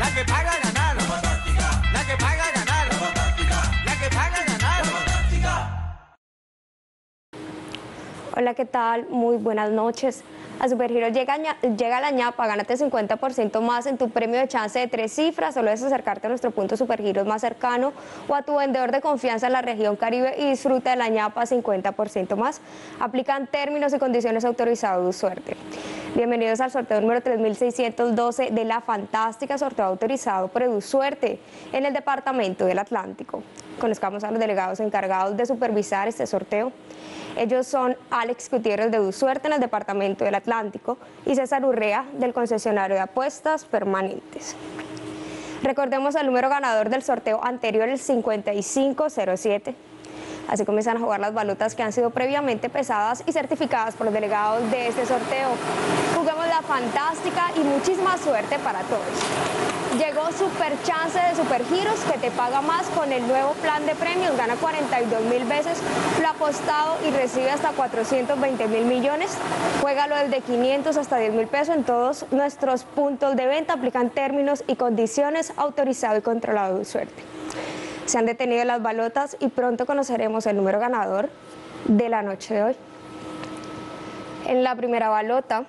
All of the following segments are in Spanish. La que paga ganar. La que paga ganar. La que paga ganar. Hola, ¿qué tal? Muy buenas noches. A Supergiros llega la ñapa, gánate 50% más en tu premio de chance de 3 cifras, solo es acercarte a nuestro punto Supergiros más cercano o a tu vendedor de confianza en la región Caribe y disfruta de la ñapa 50% más. Aplican términos y condiciones autorizados Edu Suerte. Bienvenidos al sorteo número 3612 de la fantástica, sorteo autorizado por Edu Suerte en el departamento del Atlántico. Conozcamos a los delegados encargados de supervisar este sorteo. Ellos son Alex Gutiérrez de Edu Suerte en el departamento del Atlántico y César Urrea del concesionario de apuestas permanentes. Recordemos el número ganador del sorteo anterior, el 5507. Así comienzan a jugar las balotas que han sido previamente pesadas y certificadas por los delegados de este sorteo. Juguemos la fantástica y muchísima suerte para todos. Llegó Super Chance de Supergiros, que te paga más con el nuevo plan de premios. Gana 42.000 veces lo apostado y recibe hasta 420.000 millones. Juégalo desde 500 hasta 10.000 pesos en todos nuestros puntos de venta. Aplican términos y condiciones, autorizado y controlado de Suerte. Se han detenido las balotas y pronto conoceremos el número ganador de la noche de hoy. En la primera balota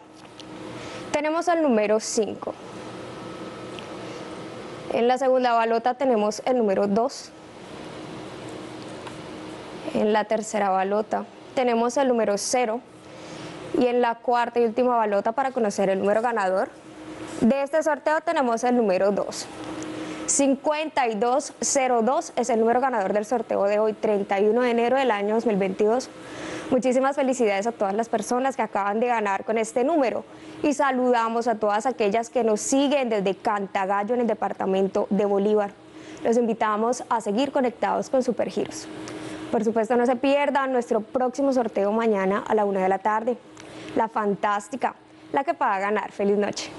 tenemos el número 5. En la segunda balota tenemos el número 2. En la tercera balota tenemos el número 0. Y en la cuarta y última balota, para conocer el número ganador de este sorteo, tenemos el número 2. 5202 es el número ganador del sorteo de hoy, 31 de enero del año 2022. Muchísimas felicidades a todas las personas que acaban de ganar con este número y saludamos a todas aquellas que nos siguen desde Cantagallo en el departamento de Bolívar. Los invitamos a seguir conectados con Supergiros. Por supuesto, no se pierdan nuestro próximo sorteo mañana a la 1 de la tarde. La fantástica, la que paga ganar. Feliz noche.